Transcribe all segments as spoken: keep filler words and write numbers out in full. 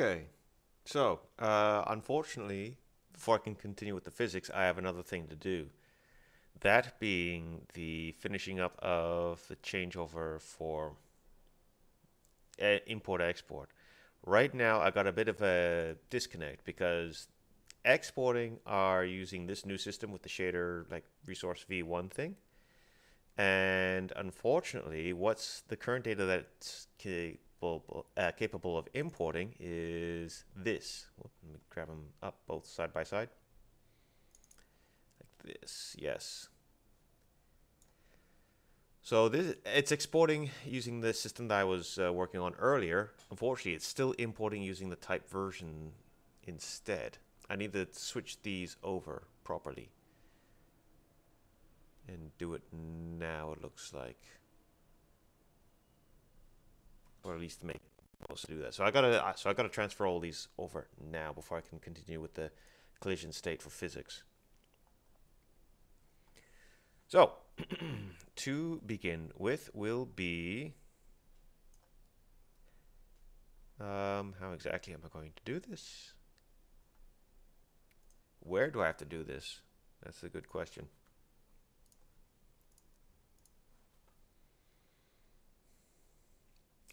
Okay, so uh, unfortunately, before I can continue with the physics, I have another thing to do. That being the finishing up of the changeover for uh, import-export. Right now, I got a bit of a disconnect because exporting are using this new system with the shader, like resource v one thing. And unfortunately, what's the current data that's Uh, capable of importing is this. Well, let me grab them up both side by side like this. Yes, so this, it's exporting using the system that I was uh, working on earlier. Unfortunately, it's still importing using the type version instead. I need to switch these over properly and do it now, it looks like. Or at least to make most do that. So I gotta, so I gotta transfer all these over now before I can continue with the collision state for physics. So to begin with, will be um, how exactly am I going to do this? Where do I have to do this? That's a good question.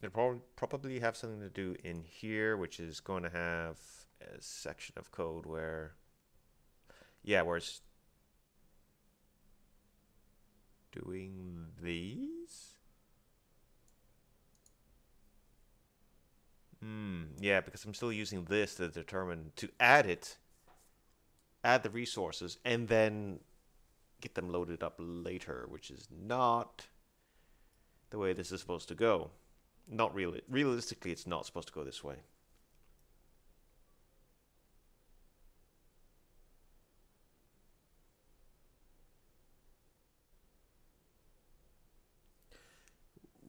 It'll probably have something to do in here, which is going to have a section of code where, yeah, where it's doing these. Hmm. Yeah, because I'm still using this to determine, to add it, add the resources, and then get them loaded up later, which is not the way this is supposed to go. Not really. Realistically, it's not supposed to go this way.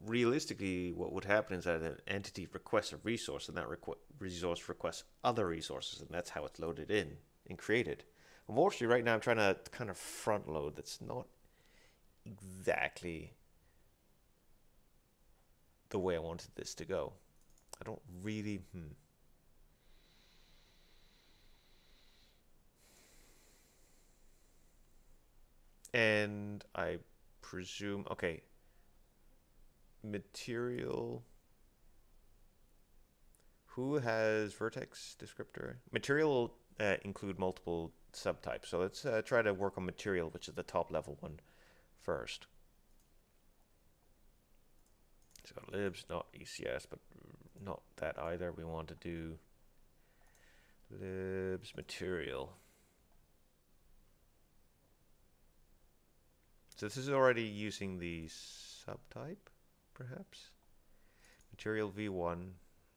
Realistically, what would happen is that an entity requests a resource, and that requ resource requests other resources, and that's how it's loaded in and created. Unfortunately, right now I'm trying to kind of front load. That's not exactly the way I wanted this to go. I don't really hmm. And I presume, okay, material, who has vertex descriptor? Material will uh, include multiple subtypes, so let's uh, try to work on material, which is the top level one first. So libs, not E C S, but not that either. We want to do libs material. So this is already using the subtype, perhaps. Material v one.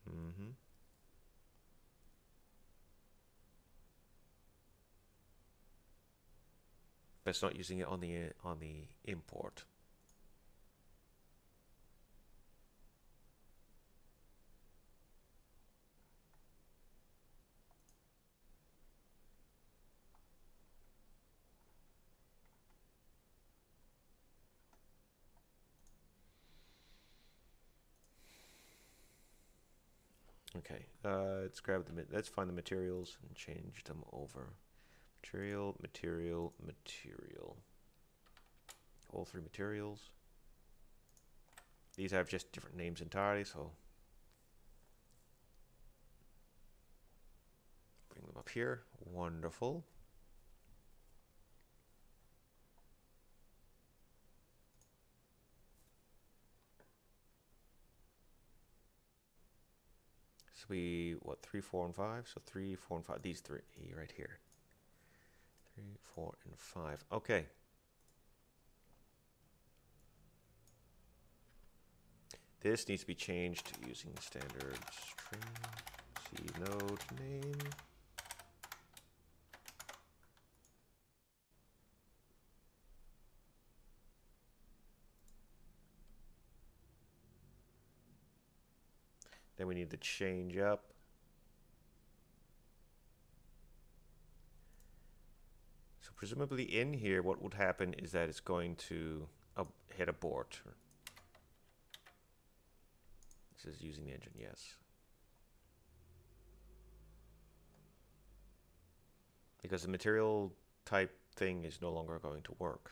Mm-hmm. But it's not using it on the on the import. Okay, uh, let's grab the, let's find the materials and change them over. Material, material, material. All three materials. These have just different names entirely, so bring them up here. Wonderful. We what three, four, and five. So three, four, and five. These three right here. Three, four, and five. Okay. This needs to be changed to using the standard string. C node name. Then we need to change up so presumably in here what would happen is that it's going to ab hit abort. This is using the engine, yes. because the material type thing is no longer going to work.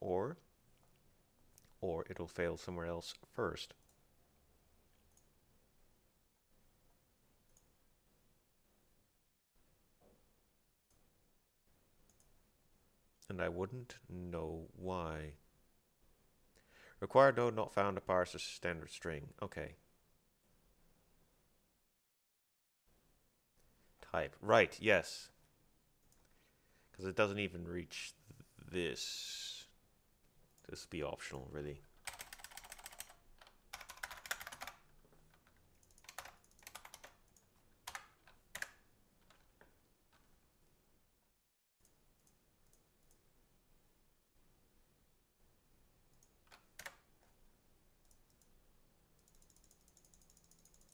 Or, or it'll fail somewhere else first. And I wouldn't know why. Required node not found to parse a standard string. Okay. Type. Right, yes. Because it doesn't even reach th this. This be optional, really.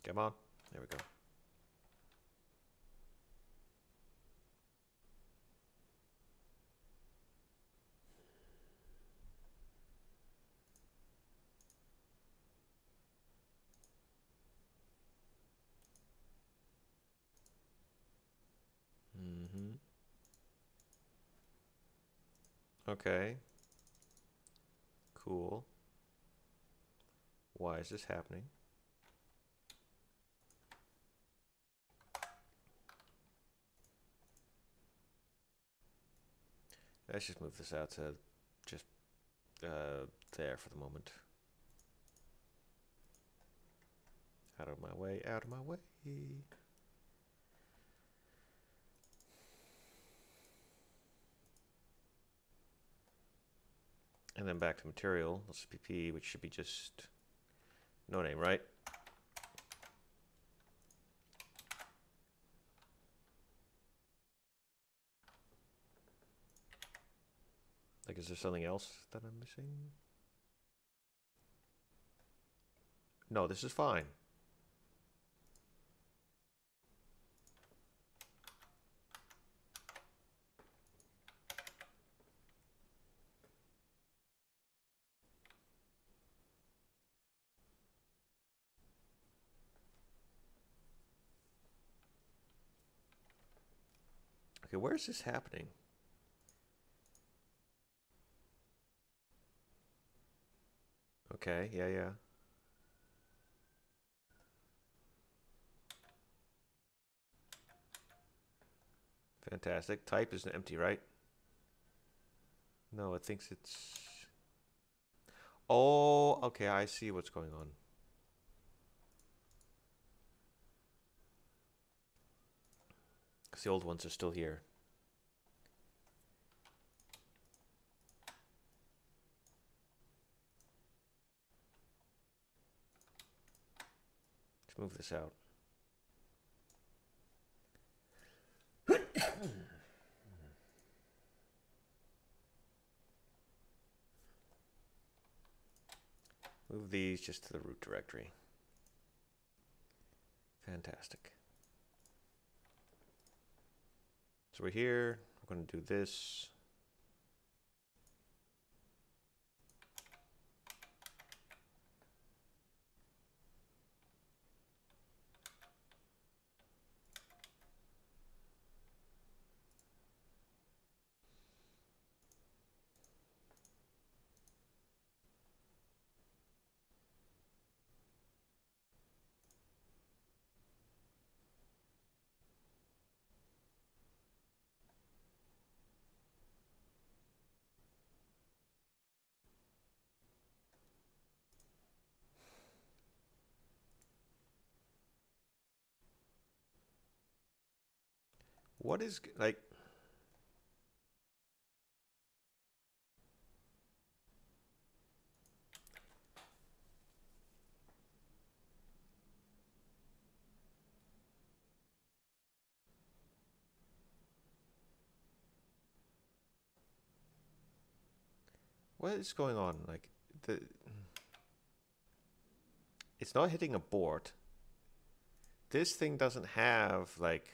Come on, there we go. Okay, cool. Why is this happening? Let's just move this out to just uh, there for the moment. Out of my way, out of my way. And then back to material, L C P P, which should be just no name, right? Like, is there something else that I'm missing? No, this is fine. Where is this happening? Okay, yeah, yeah. Fantastic. Type is empty, right? No, it thinks it's... Oh, okay, I see what's going on. Because the old ones are still here. Let's move this out. Move these just to the root directory. Fantastic. So we're here, we're going to do this. What is, like, what is going on? Like, the it's not hitting a board. This thing doesn't have like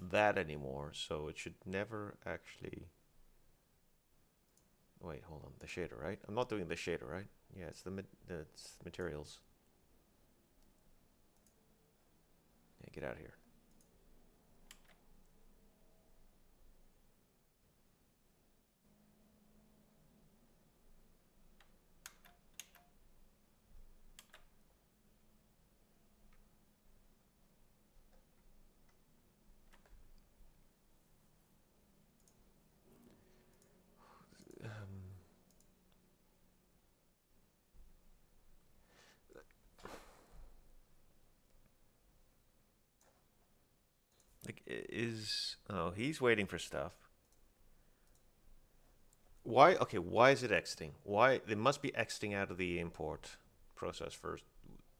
that anymore, so it should never actually... Wait, hold on, the shader, right? I'm not doing the shader, right? Yeah, it's the ma it's materials. Yeah, get out of here. Is oh, he's waiting for stuff. Why? Okay, why is it exiting? Why they must be exiting out of the import process for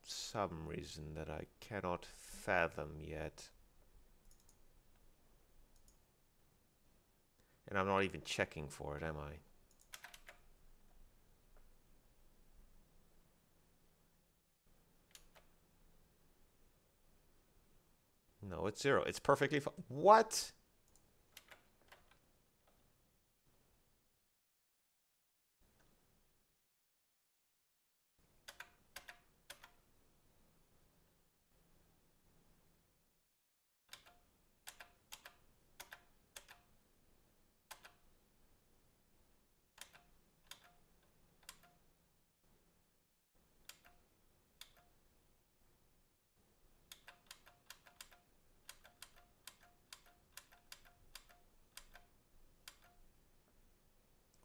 some reason that I cannot fathom yet, and I'm not even checking for it, am I? No, it's zero. It's perfectly fine. What?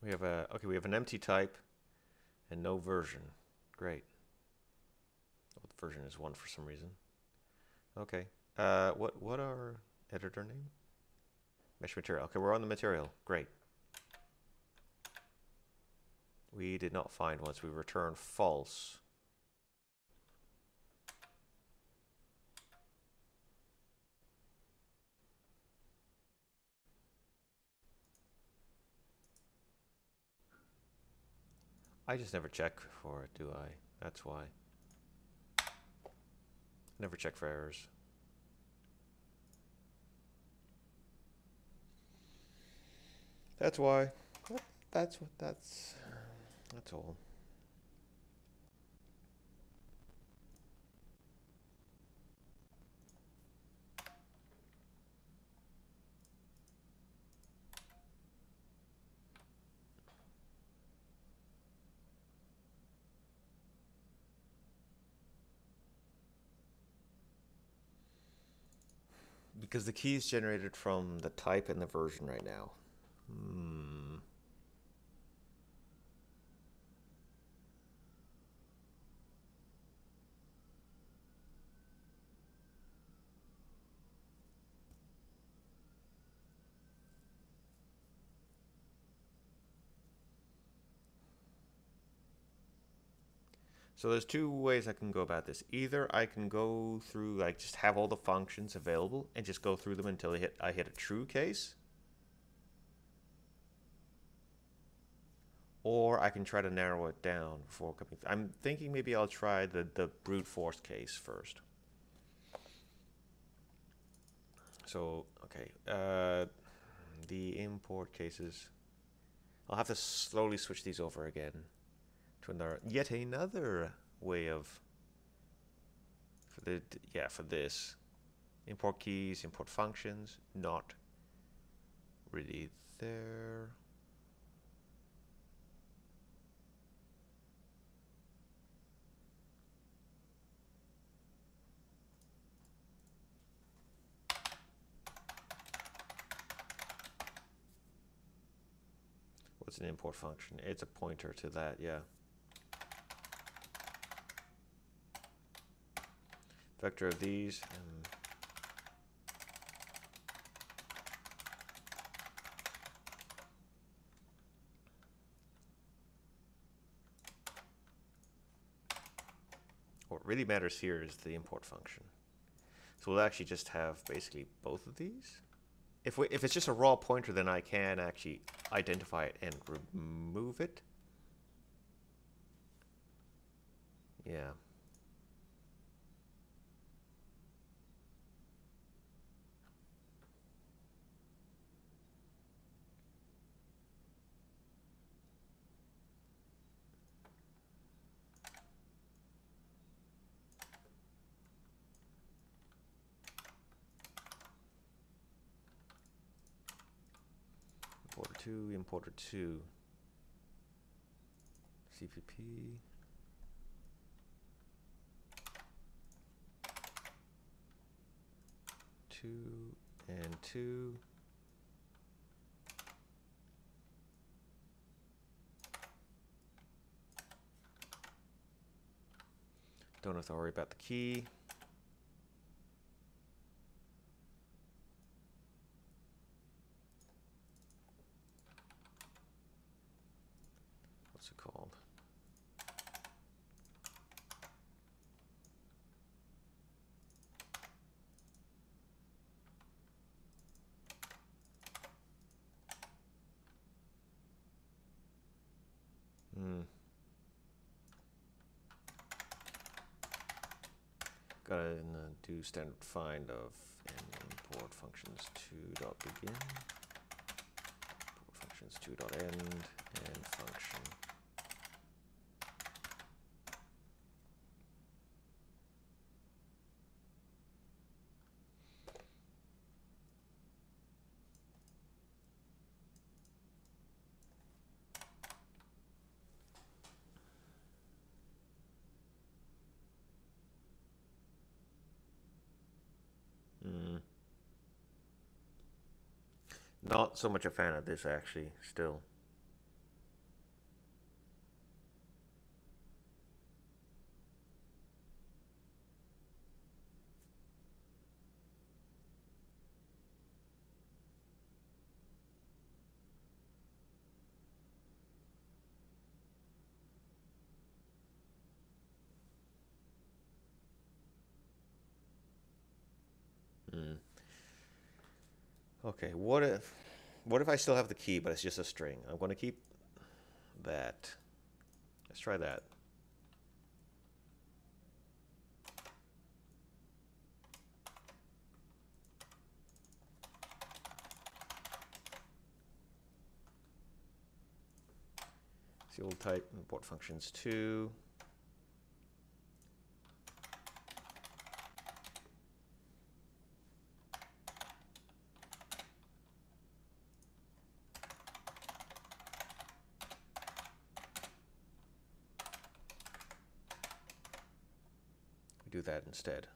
We have a, okay, we have an empty type and no version. Great. Oh, the version is one for some reason. Okay. Uh, what, what are editor name? Mesh material. Okay, we're on the material. Great. We did not find once we return false. I just never check for it, do I? That's why. Never check for errors. That's why. That's what that's that's all. Because the key is generated from the type and the version right now. Hmm. So there's two ways I can go about this. Either I can go through, like, just have all the functions available and just go through them until I hit, I hit a true case. Or I can try to narrow it down before coming. I'm thinking maybe I'll try the, the brute force case first. So, okay. Uh, the import cases. I'll have to slowly switch these over again. Another, yet another way of for the yeah for this import keys, import functions, not really there. What's an import function? It's a pointer to that, yeah. Vector of these. And what really matters here is the import function. So we'll actually just have basically both of these. If, we, if it's just a raw pointer, then I can actually identify it and remove it. Yeah. to importer two, C P P. Two and two. Don't have to worry about the key. What's it called? Hmm. Gotta uh, do standard find of import functions two.begin, import functions two.end, and function. Not so much a fan of this actually, still. Okay, what if what if I still have the key, but it's just a string? I'm going to keep that. Let's try that. So we'll type import functions two. Do that instead.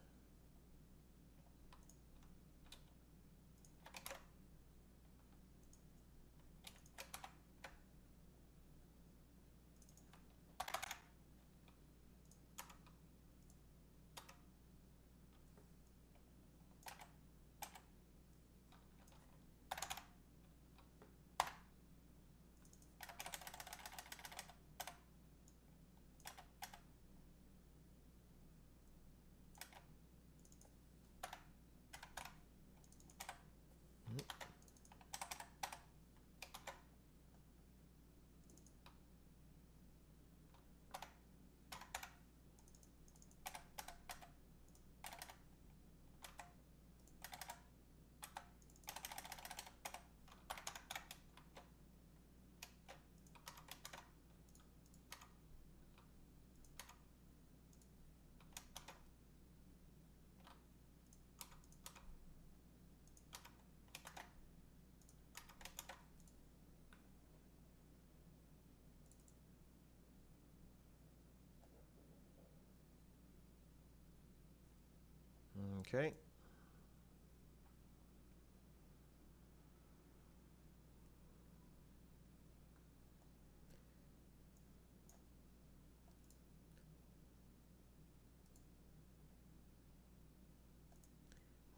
Okay.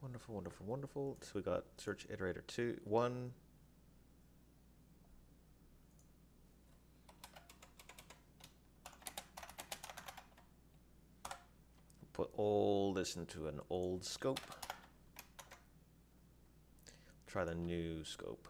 Wonderful, wonderful, wonderful. So we got search iterator two, one. Put all this into an old scope. Try the new scope.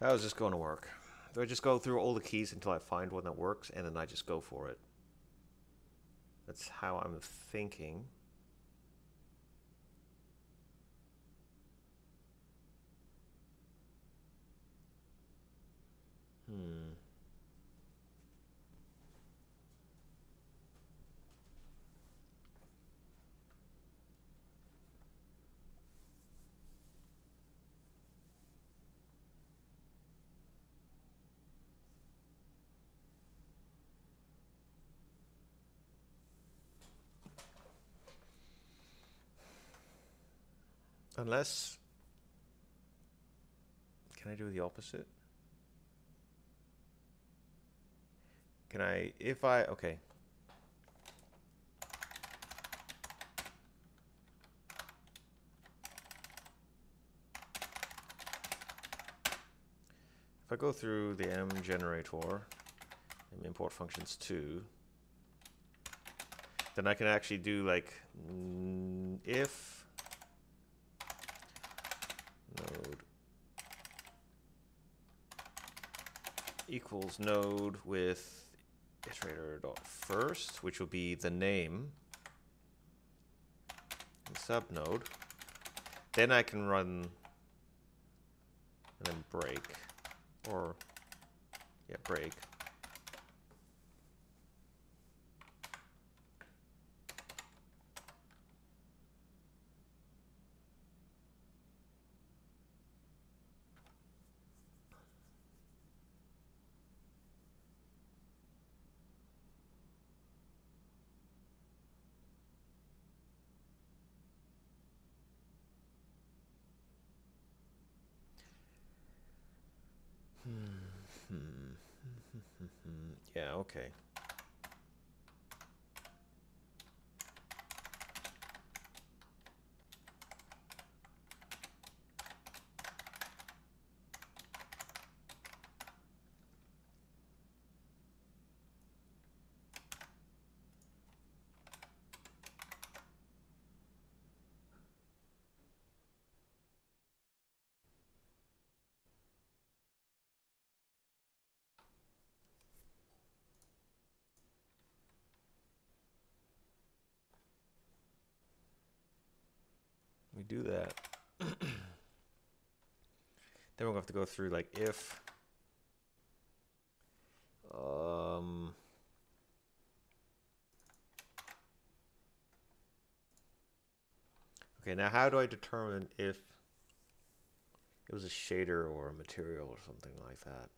How is this going to work? Do I just go through all the keys until I find one that works, and then I just go for it? That's how I'm thinking. Hmm. Unless, can I do the opposite? Can I, if I, okay. If I go through the M generator and import functions two, then I can actually do like if node equals node with iterator.first, which will be the name and subnode. Then I can run and then break or yeah, break. Yeah, okay. We do that. Then we'll have to go through like if um okay, now how do I determine if it was a shader or a material or something like that?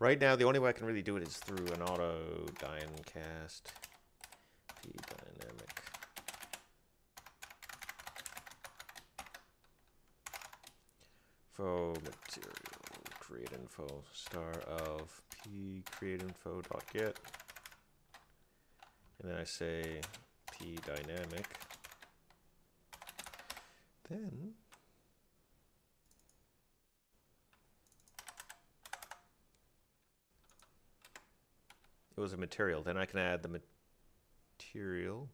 Right now the only way I can really do it is through an auto dynamcast p dynamic. Info material create info star of p create info dot get, and then I say p dynamic. Then it was a material. Then I can add the material.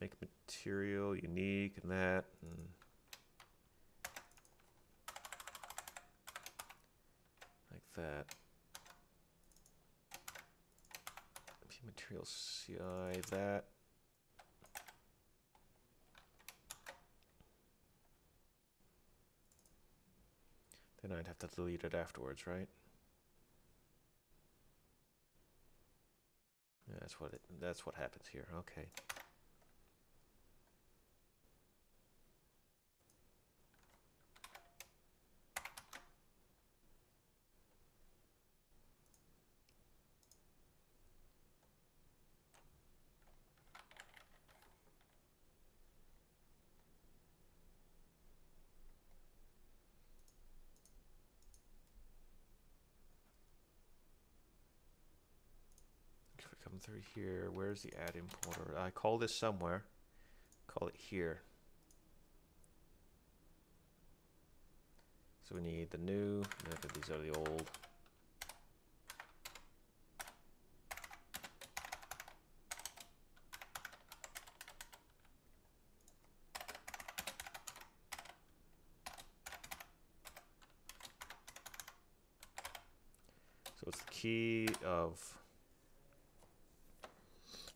Make material unique and that. And like that. Material C I, that. Then I'd have to delete it afterwards, right? Yeah, that's what it, that's what happens here. Okay. Through here, where's the add importer? I call this somewhere, call it here. So we need the new, these are the old. So it's the key of,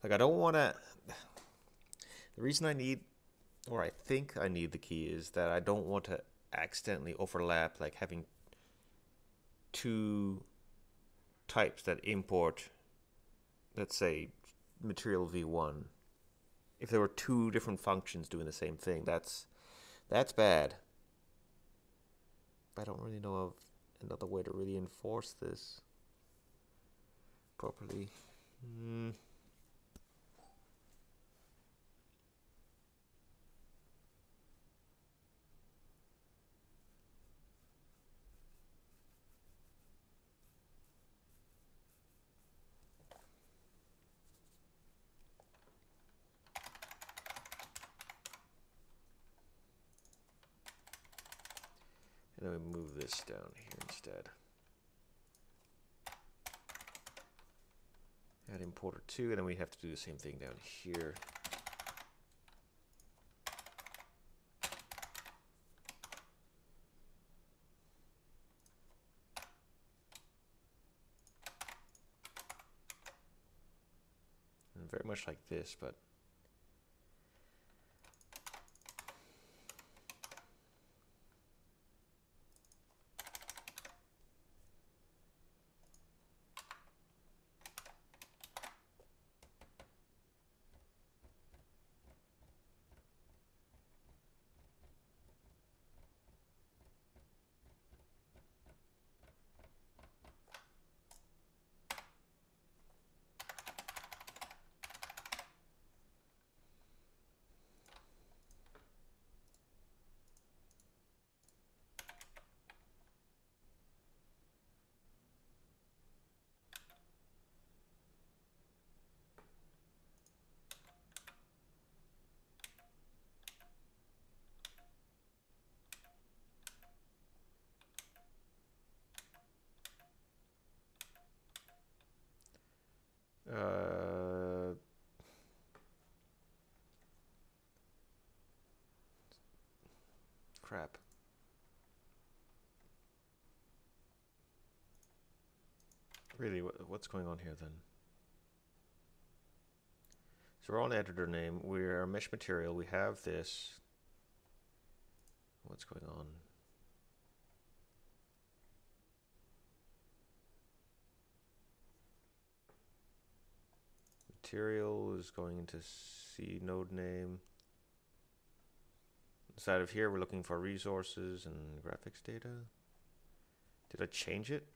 like I don't want to, the reason I need, or I think I need the key is that I don't want to accidentally overlap, like having two types that import, let's say material v one. If there were two different functions doing the same thing, that's, that's bad. I don't really know of another way to really enforce this properly. Mm. And then we move this down here instead. Add importer two, and then we have to do the same thing down here. And very much like this, but Uh, crap. Really, what, what's going on here then? So we're on editor name. We're mesh material. We have this. What's going on? Material is going into C node name. Inside of here, we're looking for resources and graphics data. Did I change it?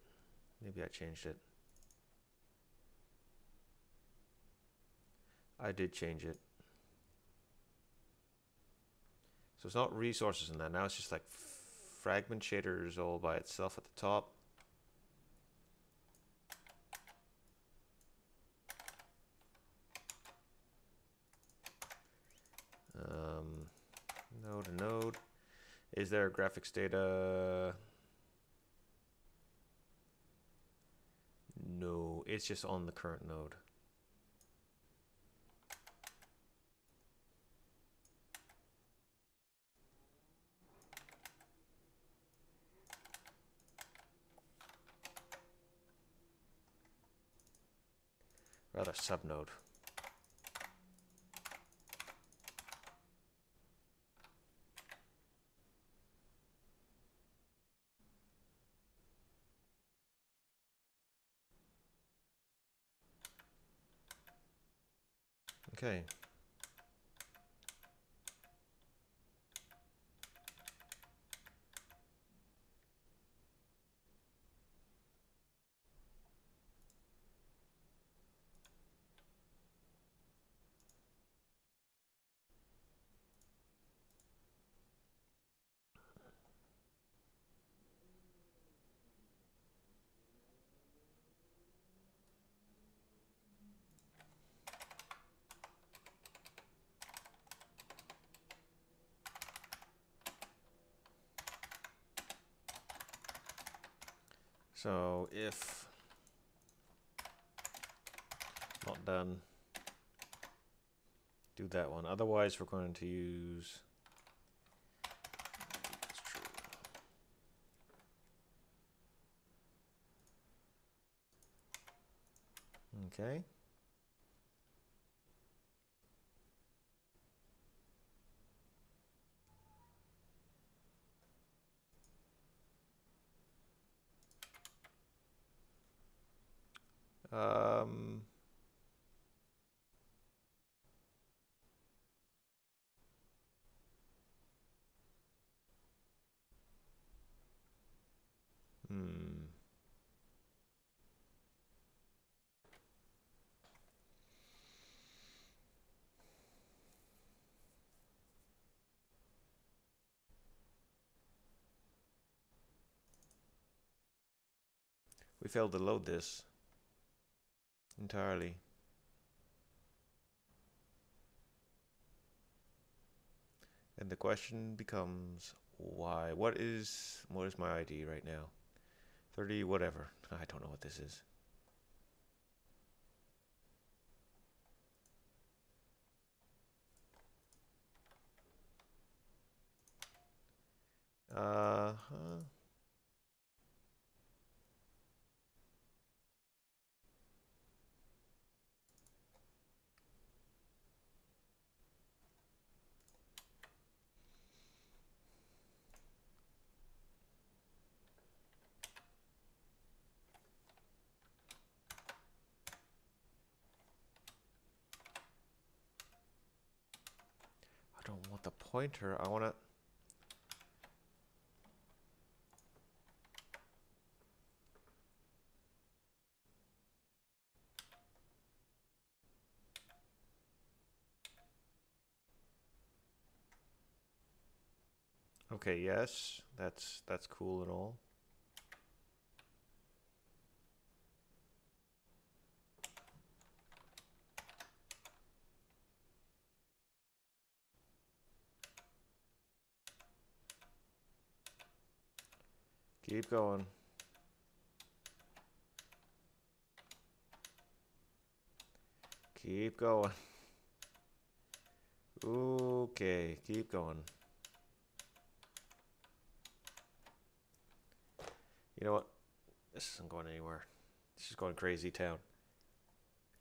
Maybe I changed it. I did change it. So it's not resources in that. Now it's just like fragment shaders all by itself at the top. Um, node node. Is there graphics data? No, it's just on the current node. Rather, subnode. Okay. So if not done, do that one. Otherwise, we're going to use okay. Um, We failed to load this entirely. And the question becomes why? What is what is my I D right now? thirty whatever. I don't know what this is. Uh-huh. I don't want the pointer. I want to Okay, yes, that's that's cool and all. Keep going. Keep going. Okay, keep going. You know what? This isn't going anywhere. This is going crazy town.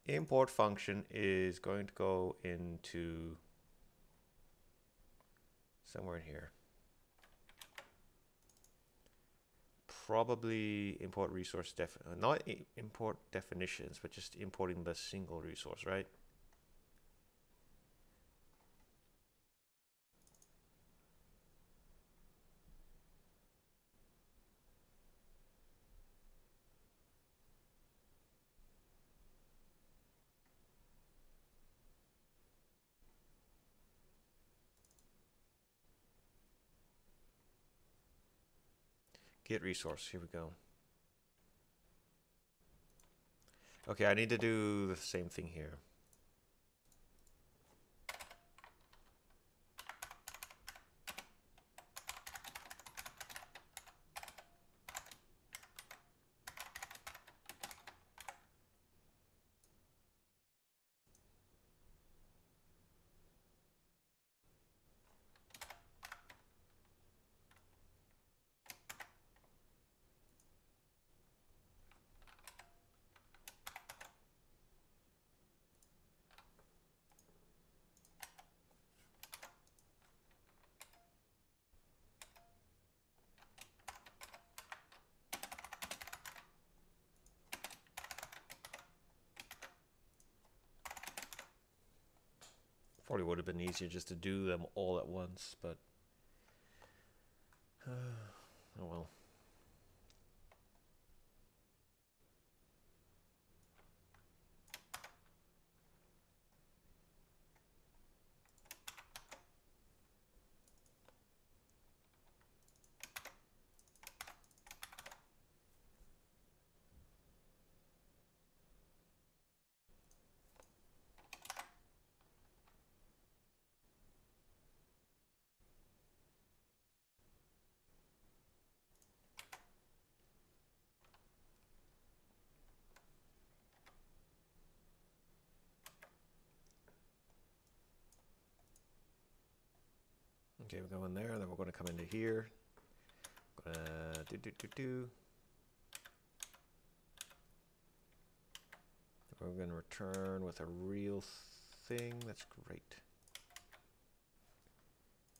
Import function is going to go into somewhere in here. Probably import resource def, not import definitions, but just importing the single resource, right? Get resource, here we go. Okay, I need to do the same thing here. Probably would have been easier just to do them all at once, but uh, oh well. Okay, we're going there, then we're going to come into here. We're going to do, do, do, do. We're going to return with a real thing. That's great.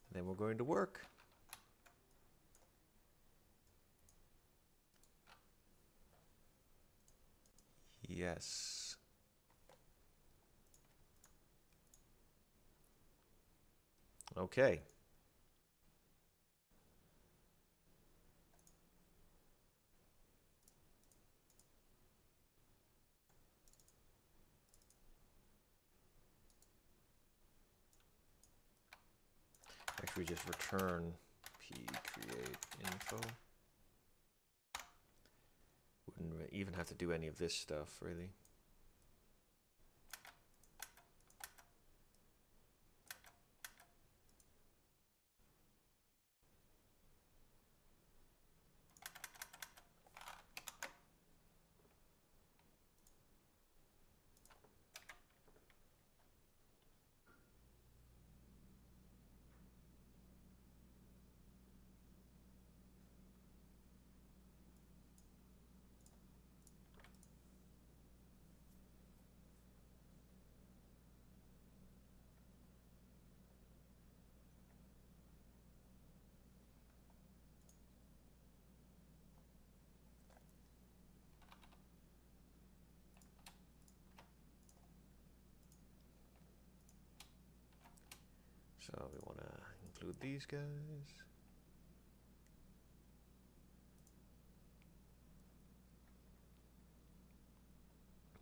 And then we're going to work. Yes. Okay. Actually, just return p create info, wouldn't even have to do any of this stuff, really. So we want to include these guys.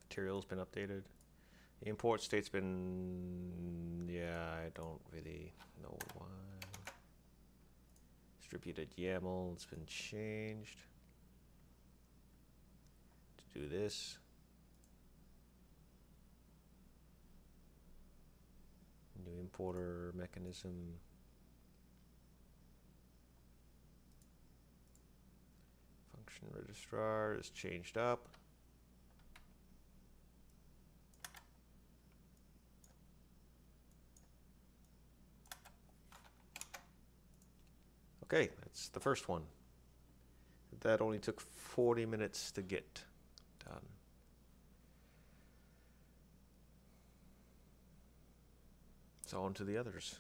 Material's been updated. The import state's been, yeah, I don't really know why. Distributed YAML, it's been changed to do this. New importer mechanism. Function registrar is changed up. Okay, that's the first one. That only took forty minutes to get done. So on to the others.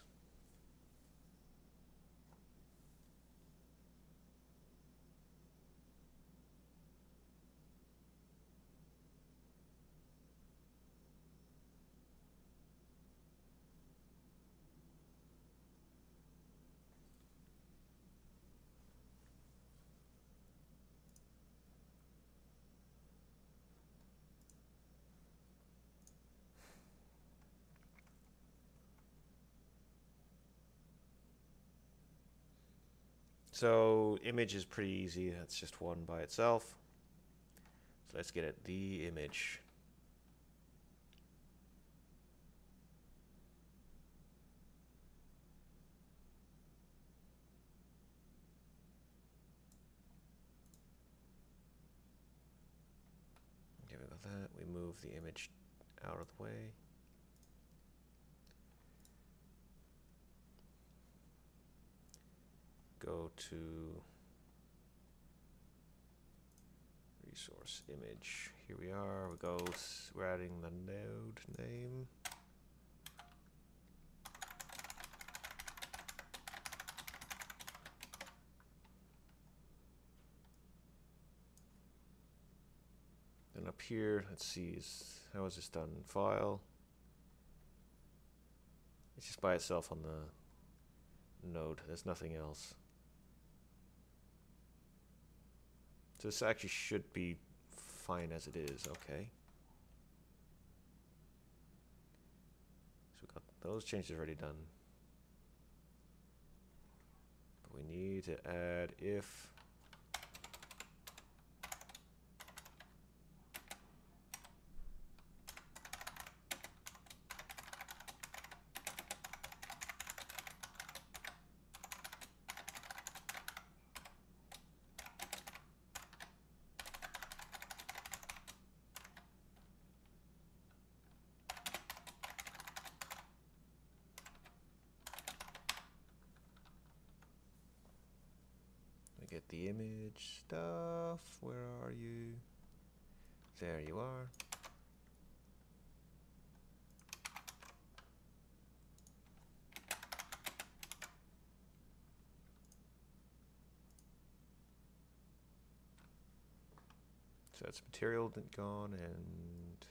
So image is pretty easy, that's just one by itself. So let's get at the image. There we go, that we move the image out of the way. Go to resource image. Here we are. We go. We're adding the node name. And up here, let's see. Is, how is this done? File. It's just by itself on the node. There's nothing else. So this actually should be fine as it is, okay. So we got those changes already done. But we need to add if the image stuff, where are you? There you are. So that's material gone and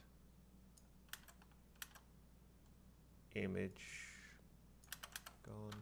image gone.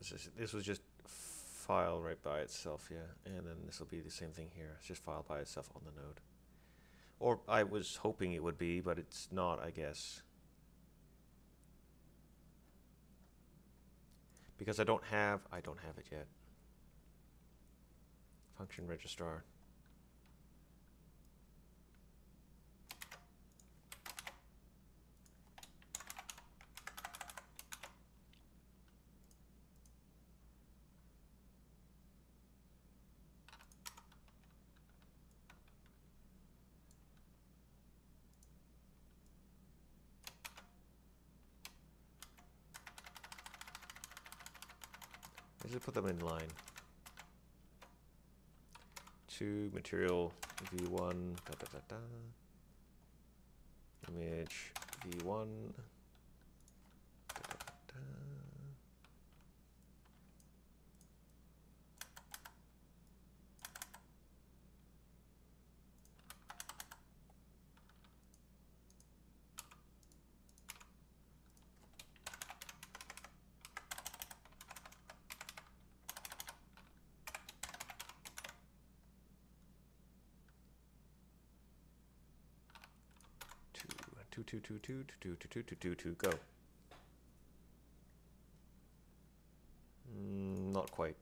This, is, this was just file right by itself, yeah. And then this will be the same thing here. It's just file by itself on the node. Or I was hoping it would be, but it's not, I guess. Because I don't have, I don't have it yet. Function registrar. Just put them in line. To material v one, da, da, da, da. Image v one, da, da, da, da. Two, two, two, two, two, two, two, two, two, go. Mm, not quite.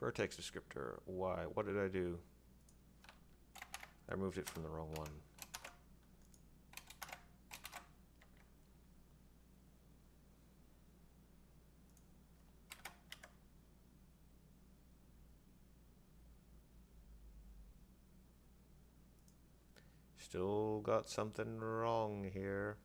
Vertex descriptor. Why? What did I do? I removed it from the wrong one. Still got something wrong here.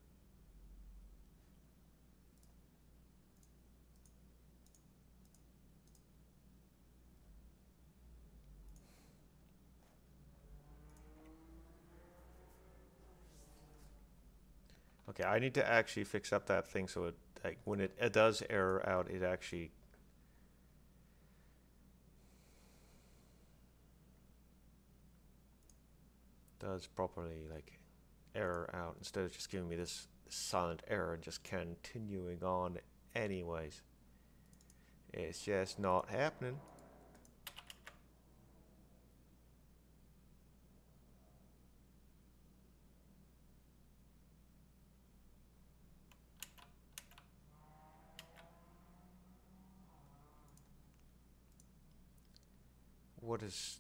Okay, I need to actually fix up that thing so it, like, when it, it does error out, it actually does properly, like, error out instead of just giving me this silent error and just continuing on anyways. It's just not happening. What is...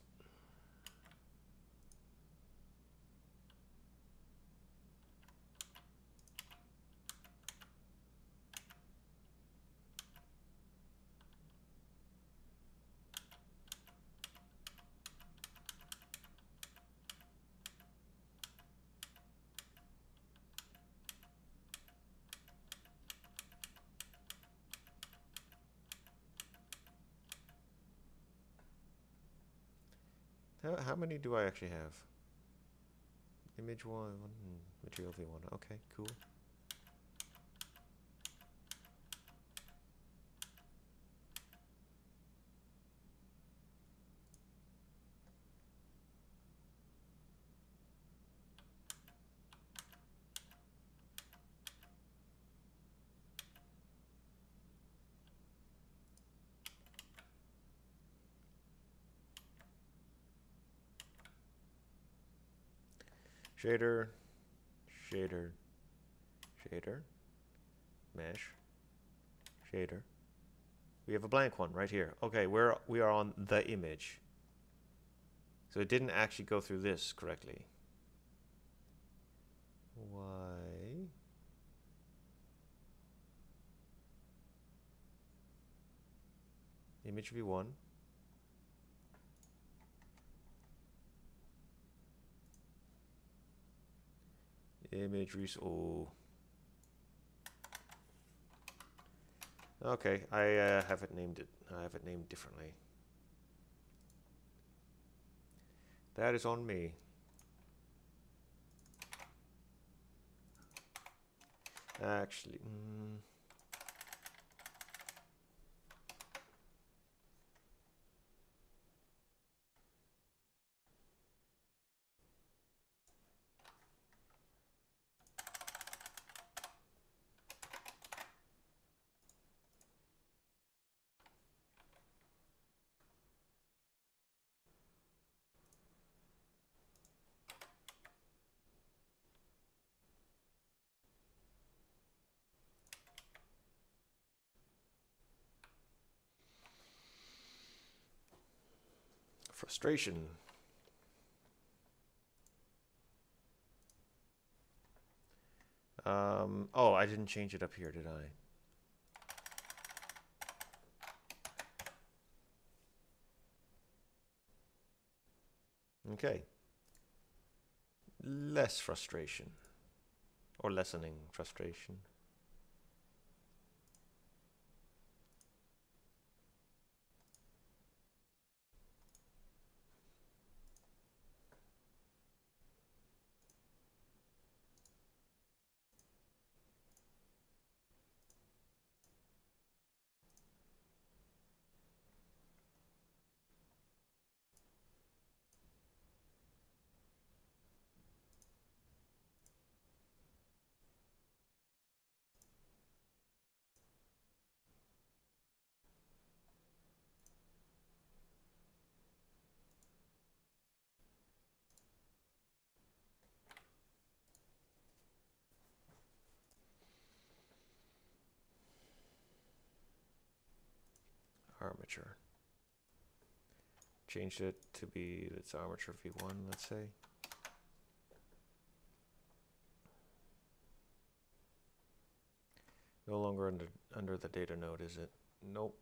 How many do I actually have? Image one, material v one. Okay, cool. Shader, shader, shader, mesh, shader. We have a blank one right here. Okay, we're, we are on the image. So it didn't actually go through this correctly. Why? Image v one. Image res. Oh. Okay, I uh, haven't named it. I have it named differently. That is on me. Actually. Mm. frustration. Um, oh, I didn't change it up here, did I? Okay. Less frustration, or lessening frustration. Armature. Changed it to be its armature V one, let's say. No longer under under the data node, is it? Nope.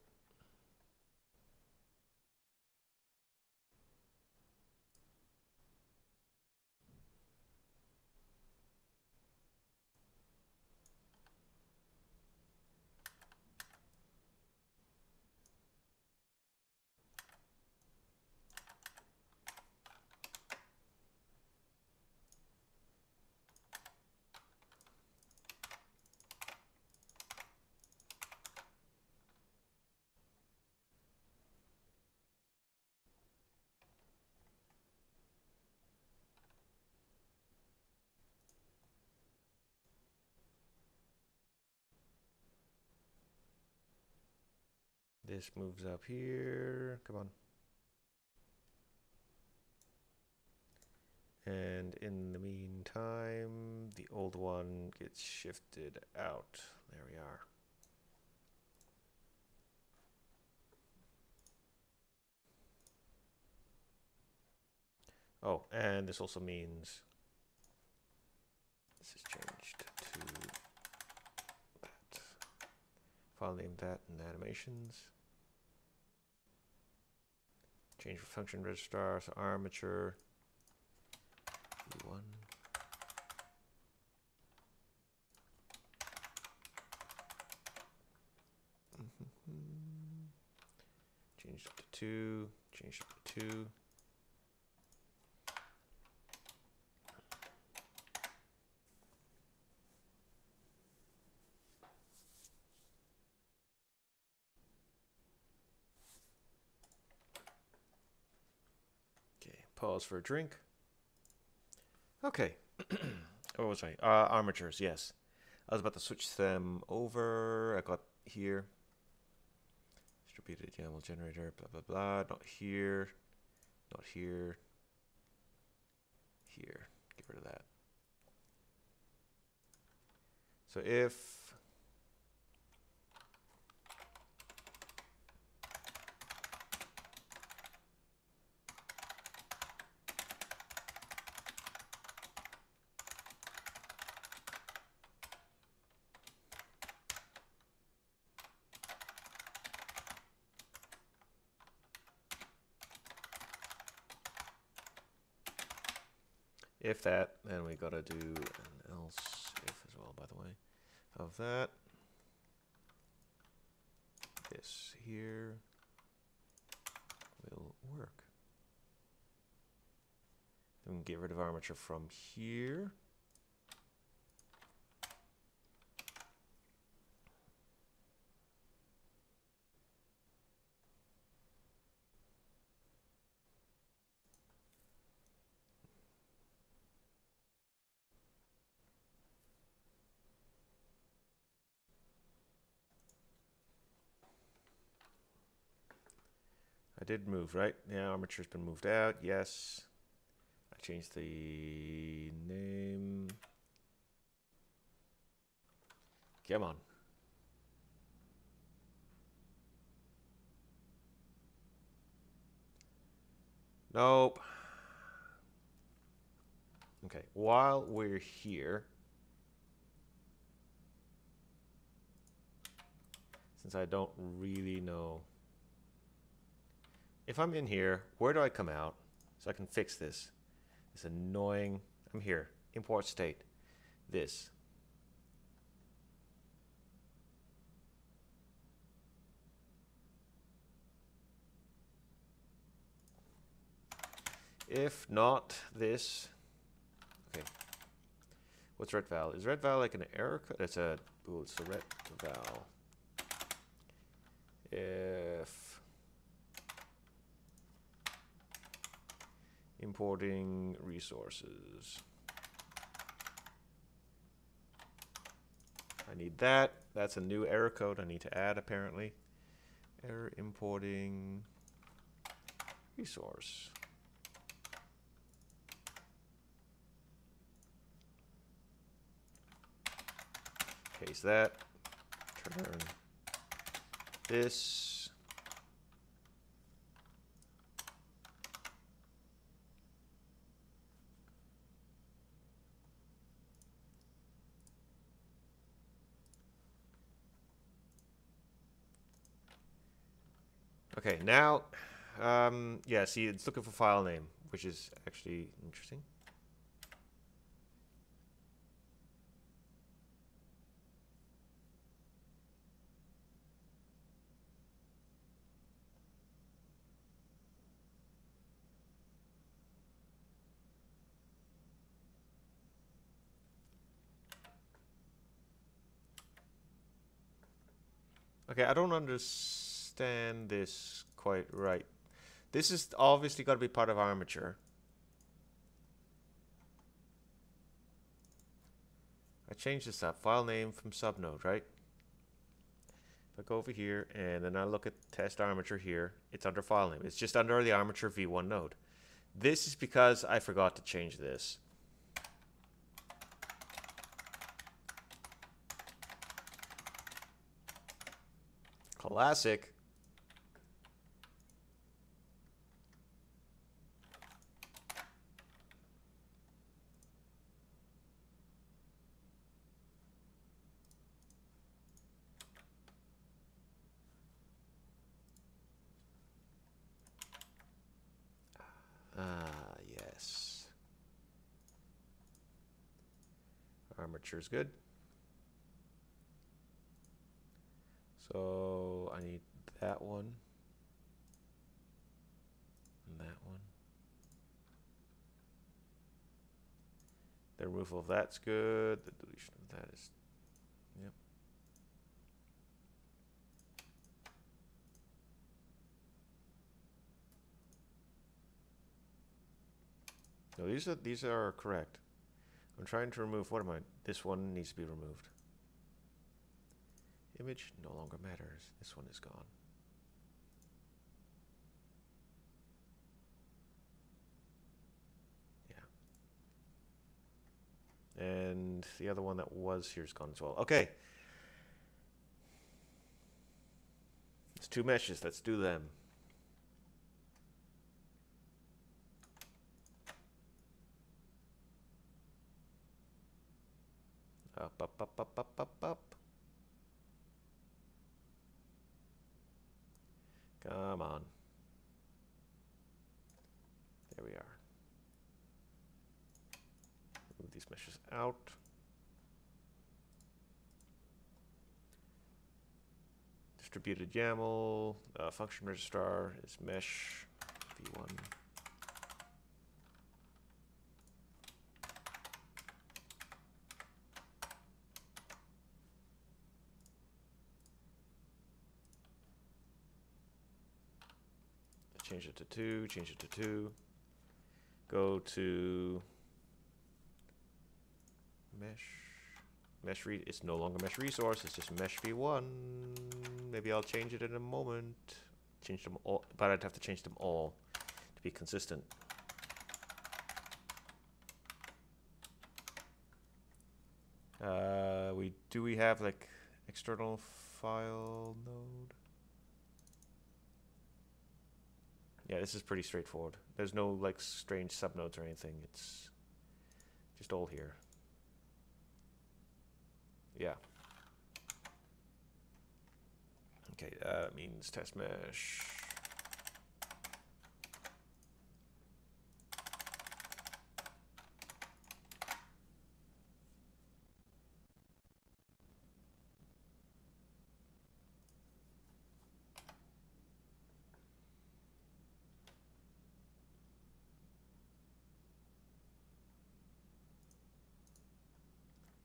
This moves up here, come on. And in the meantime, the old one gets shifted out. There we are. Oh, and this also means this is changed to that. File name that and animations. Change for function registrar, so armature V one. Mm-hmm. Change up to two, change up to two. Pause for a drink. Okay. What was I? Uh, armatures, yes. I was about to switch them over. I got here. Distributed YAML generator, blah, blah, blah. Not here. Not here. Here. Get rid of that. So if... If that, then we gotta do an else if as well, by the way, of that. This here will work. Then we can get rid of armature from here. I did move, right? Yeah, armature's been moved out. Yes. I changed the name. Come on. Nope. Okay, while we're here, since I don't really know, if I'm in here, where do I come out so I can fix this? This annoying, I'm here, import state, this. If not this, okay. What's ret val? Is ret val like an error code? That's a, ooh, it's a ret val. If importing resources. I need that. That's a new error code I need to add apparently. Error importing resource. Paste that, turn this. Okay, now, um, yeah, see, it's looking for file name, which is actually interesting. Okay, I don't understand this quite right. This is obviously got to be part of armature. I changed this up. File name from subnode, right? If I go over here and then I look at test armature here, it's under file name. It's just under the armature v one node. This is because I forgot to change this. Classic. Ah, yes. Armature's good. So I need that one and that one. The removal of that's good. The deletion of that is, yep. No, these are these are correct. I'm trying to remove. What am I? This one needs to be removed. Image no longer matters. This one is gone. Yeah. And the other one that was here is gone as well. Okay. It's two meshes. Let's do them. Up, up, up, up, up, up, up. Come on. There we are. Move these meshes out. Distributed YAML, uh, function registrar is mesh v one. Change it to two, change it to two, go to mesh, mesh read, it's no longer mesh resource, it's just mesh v one, maybe I'll change it in a moment, change them all, but I'd have to change them all to be consistent. Uh, we, do we have like external file node? Yeah, this is pretty straightforward. There's no like strange subnodes or anything. It's just all here. Yeah. Okay, uh, that means test mesh.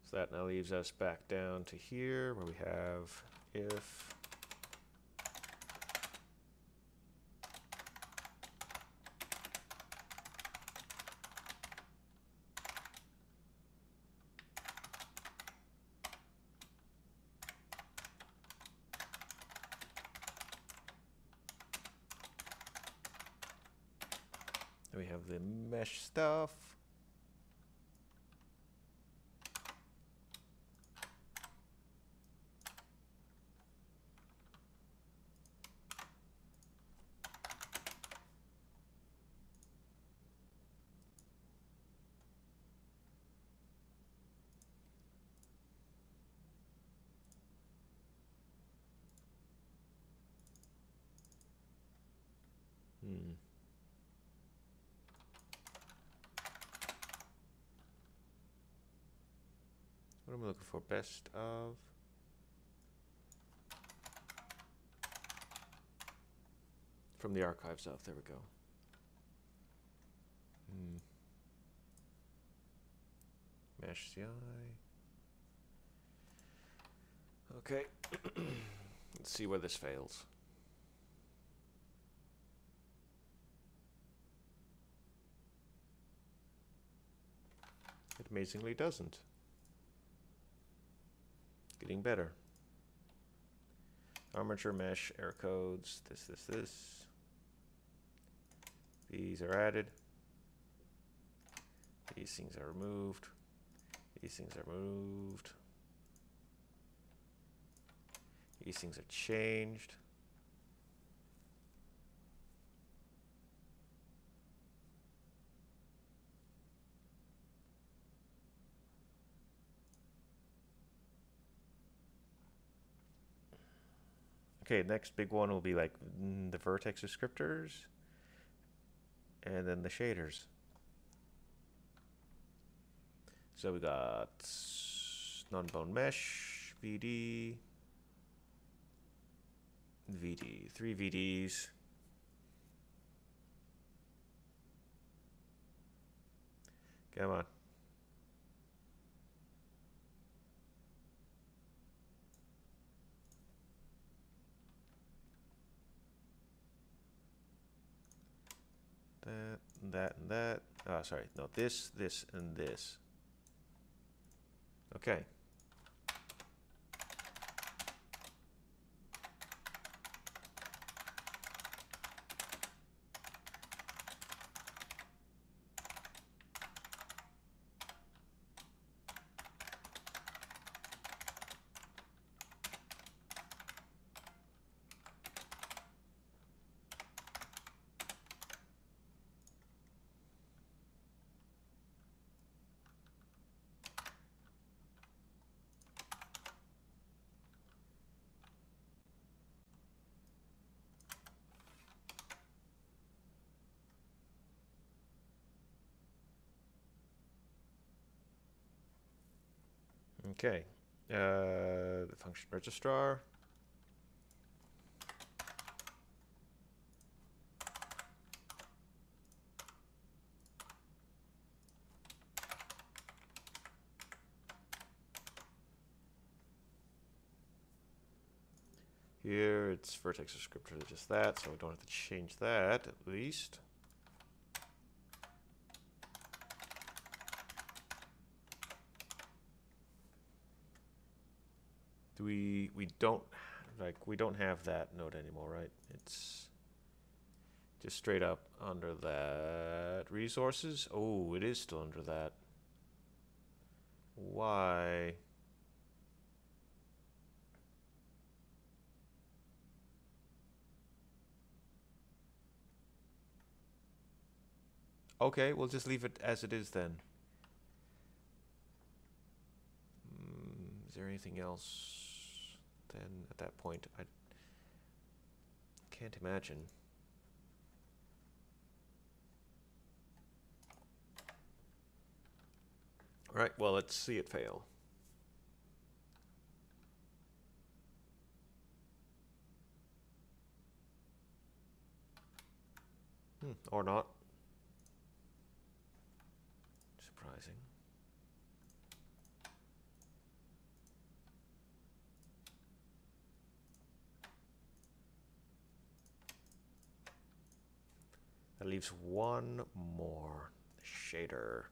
So that now leaves us back down to here where we have if. Then we have the mesh stuff. What am I looking for? Best of. From the archives of. There we go. Hmm. Mesh C I. Okay. Let's see where this fails. It amazingly doesn't. Getting better. Armature mesh, error codes, this, this, this. These are added. These things are removed. These things are moved. These things are changed. Okay, next big one will be like mm, the vertex descriptors and then the shaders. So we got non-bone mesh, V D, V D, three V Ds. Come on. That, and that, and that. Oh, sorry. No, this, this, and this. Okay. Okay, uh, the function registrar. Here it's vertex descriptor, just that, so we don't have to change that at least. We we don't like we don't have that node anymore, right? It's just straight up under that resources. Oh, it is still under that. Why? Okay, we'll just leave it as it is then. Mm, is there anything else then at that point? I can't imagine. All right, well, let's see it fail. Hmm, or not. Surprising. That leaves one more shader.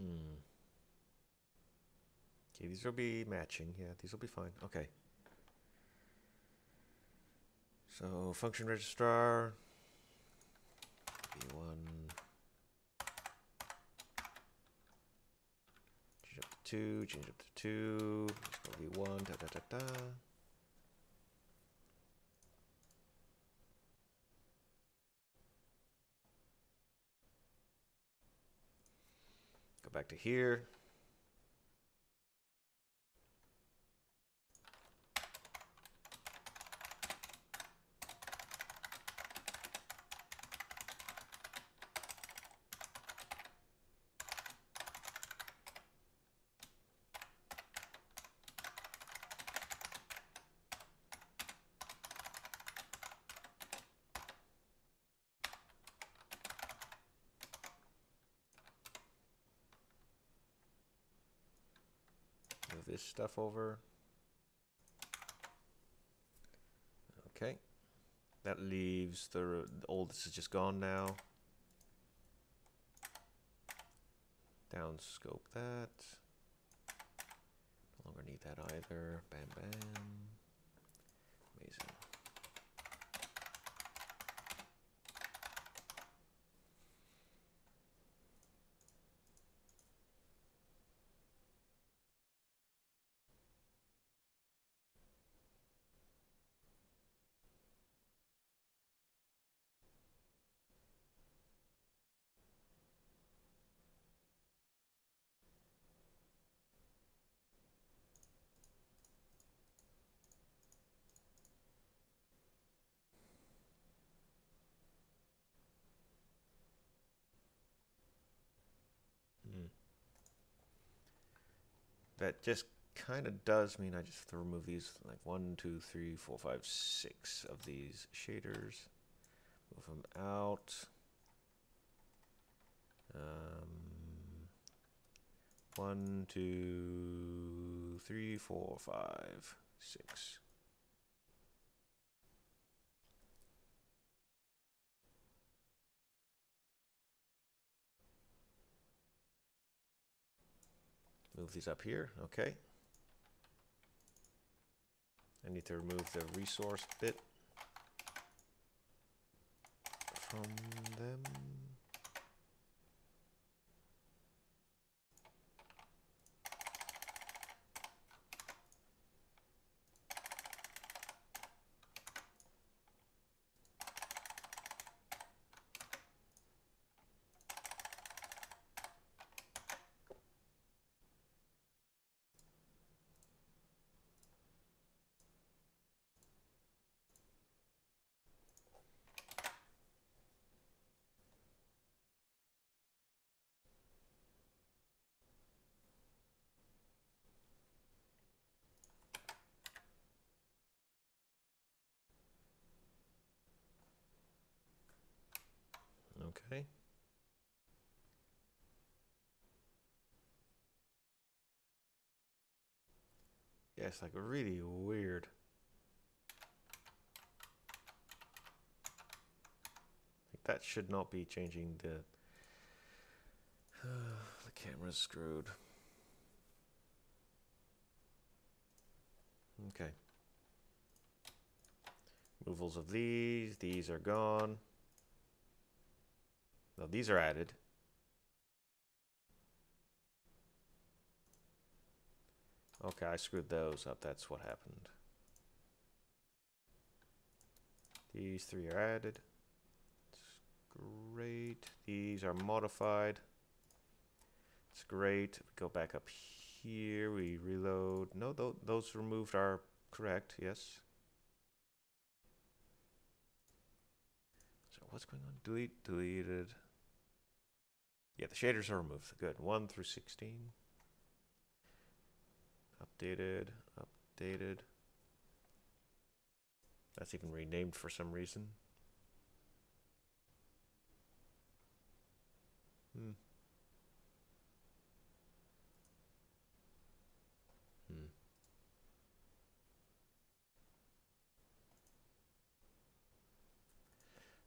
Hmm. Okay, these will be matching. Yeah, these will be fine. Okay. So function registrar v one, change up to two, change up to two, let's go v one, da da da da. Go back to here. This stuff over. Okay, that leaves the, all this is just gone now. Downscope that. No longer need that either. Bam, bam. Amazing. That just kind of does mean I just have to remove these, like one, two, three, four, five, six of these shaders. Move them out. Um, one, two, three, four, five, six. Move these up here, okay. I need to remove the resource bit from them. Okay. That's like really weird. Like that should not be changing the uh, the camera's screwed. Okay. Removals of these, these are gone. Now these are added. Okay, I screwed those up. That's what happened. These three are added. It's great. These are modified. It's great. We go back up here. We reload. No, th those removed are correct. Yes. So what's going on? Delete, deleted. Yeah, the shaders are removed. Good. one through sixteen. Updated, updated. That's even renamed for some reason. Hmm. Hmm.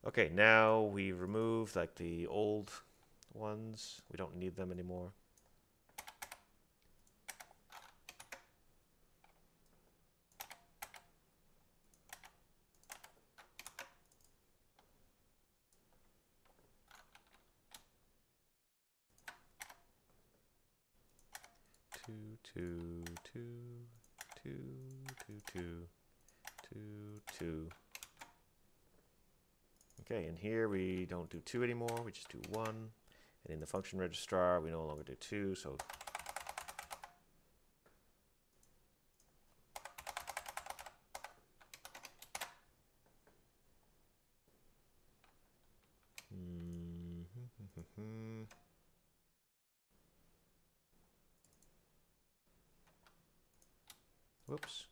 Okay, now we remove like the old ones. We don't need them anymore. Two, two, two, two, two, two, two, two. Okay, and here we don't do two anymore, we just do one. And in the function registrar, we no longer do two, so. Whoops.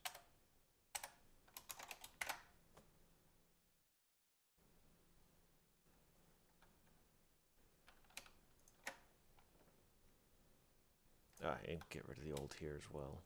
Ah, and get rid of the old here as well.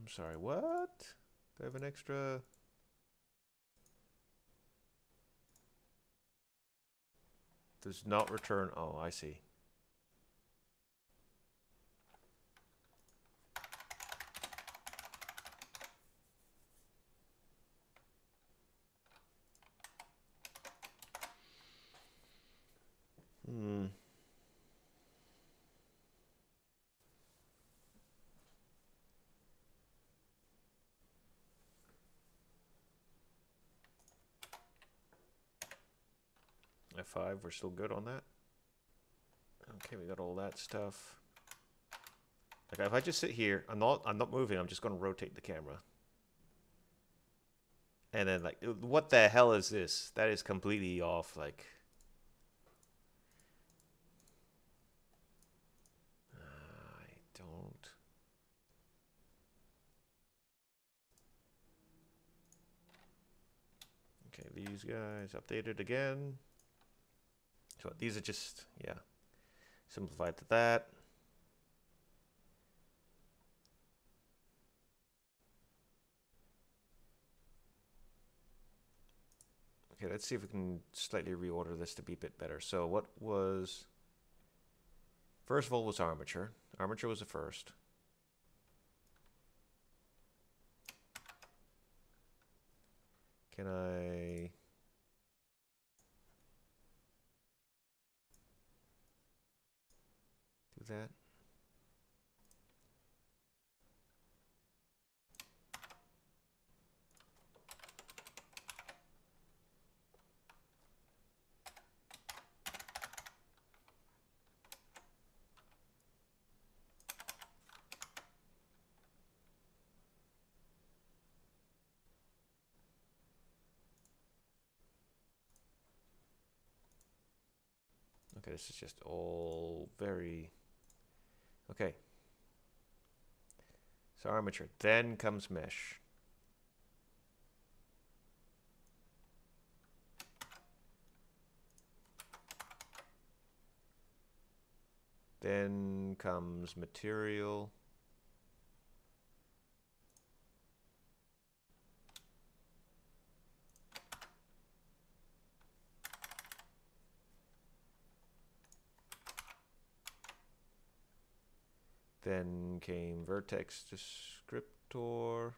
I'm sorry, what? Do I have an extra? Does not return. Oh, I see. Hmm. F five, we're still good on that. Okay, we got all that stuff. Like if I just sit here, I'm not I'm not moving, I'm just gonna rotate the camera. And then like what the hell is this? That is completely off, like uh, I don't. Okay, these guys updated again. So these are just, yeah, simplified to that. Okay, let's see if we can slightly reorder this to be a bit better. So what was, first of all was armature. Armature was the first. Can I... that. Okay, this is just all very... Okay, It's armature. Then comes mesh. Then comes material. Then came vertex descriptor.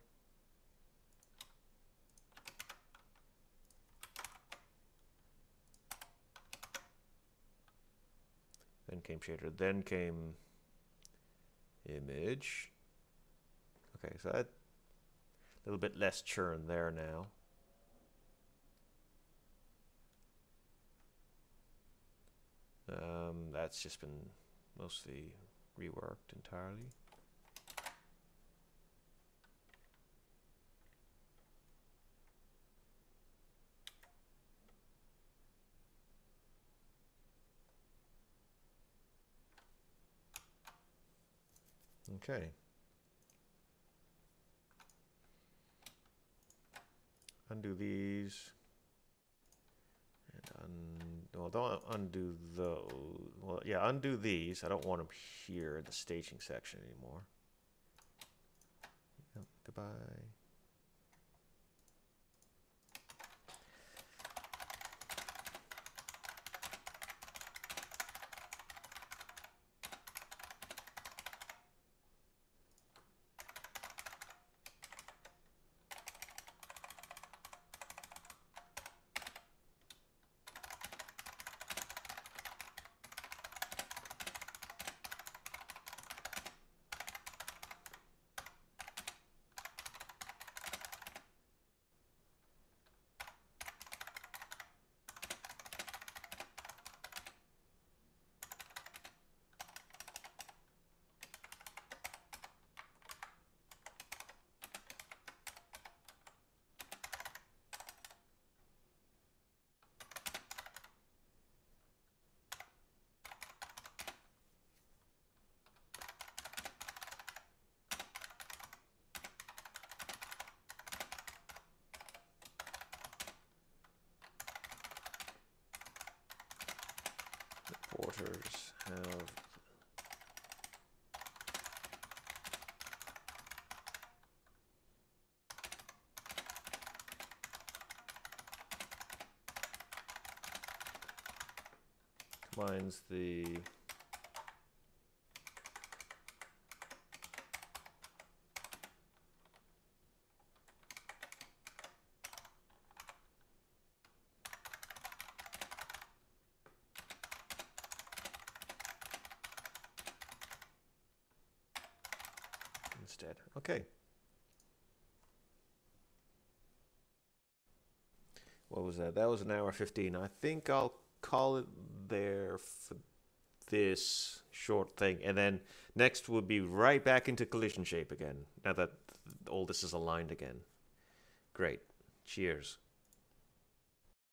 Then came shader. Then came image. Okay, so that a little bit less churn there now. Um, that's just been mostly reworked entirely. Okay. Undo these. And un well, don't undo those. Well, yeah, undo these. I don't want them here in the staging section anymore. Yep, goodbye. Porters have combines the instead. Okay. What was that? That was an hour fifteen. I think I'll call it there for this short thing. And then next we'll be right back into collision shape again, now that all this is aligned again. Great. Cheers.